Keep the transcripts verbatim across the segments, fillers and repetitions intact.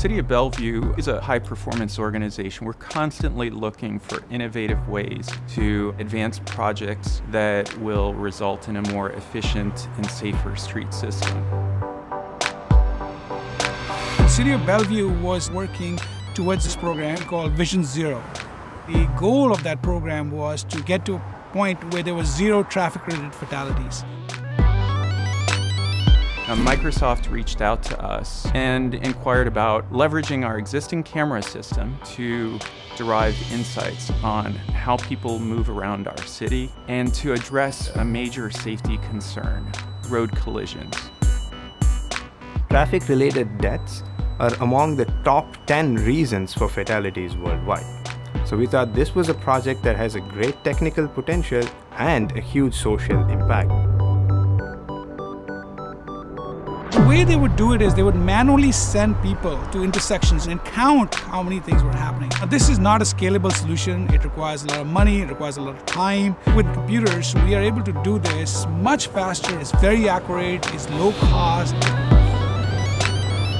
City of Bellevue is a high-performance organization. We're constantly looking for innovative ways to advance projects that will result in a more efficient and safer street system. The City of Bellevue was working towards this program called Vision Zero. The goal of that program was to get to a point where there was zero traffic-related fatalities. Microsoft reached out to us and inquired about leveraging our existing camera system to derive insights on how people move around our city and to address a major safety concern, road collisions. Traffic-related deaths are among the top ten reasons for fatalities worldwide. So we thought this was a project that has a great technical potential and a huge social impact. The way they would do it is they would manually send people to intersections and count how many things were happening. Now, this is not a scalable solution. It requires a lot of money, it requires a lot of time. With computers, we are able to do this much faster. It's very accurate, it's low cost.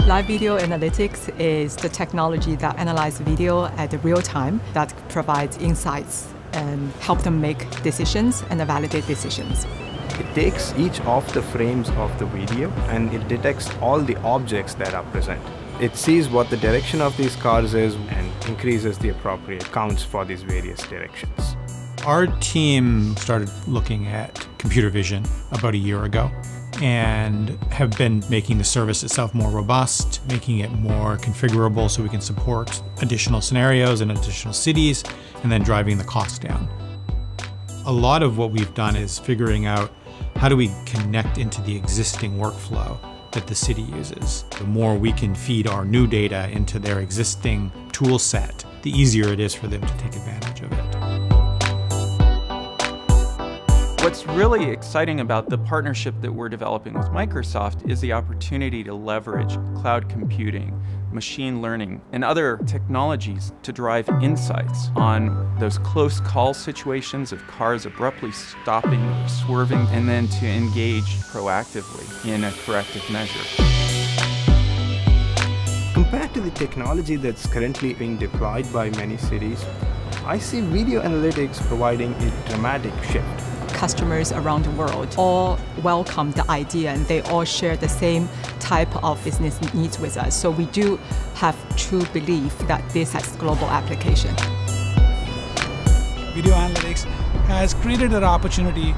Live video analytics is the technology that analyzes video at the real time, that provides insights and help them make decisions and validate decisions. It takes each of the frames of the video and it detects all the objects that are present. It sees what the direction of these cars is and increases the appropriate counts for these various directions. Our team started looking at computer vision about a year ago and have been making the service itself more robust, making it more configurable so we can support additional scenarios and additional cities, and then driving the cost down. A lot of what we've done is figuring out how do we connect into the existing workflow that the city uses. The more we can feed our new data into their existing tool set, the easier it is for them to take advantage of it. What's really exciting about the partnership that we're developing with Microsoft is the opportunity to leverage cloud computing, machine learning, and other technologies to drive insights on those close call situations of cars abruptly stopping or swerving, and then to engage proactively in a corrective measure. Compared to the technology that's currently being deployed by many cities, I see video analytics providing a dramatic shift. Customers around the world all welcome the idea and they all share the same type of business needs with us. So we do have true belief that this has global application. Video analytics has created an opportunity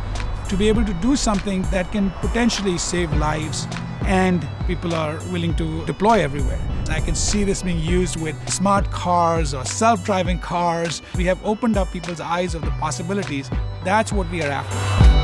to be able to do something that can potentially save lives, and people are willing to deploy everywhere. I can see this being used with smart cars or self-driving cars. We have opened up people's eyes of the possibilities. That's what we are after.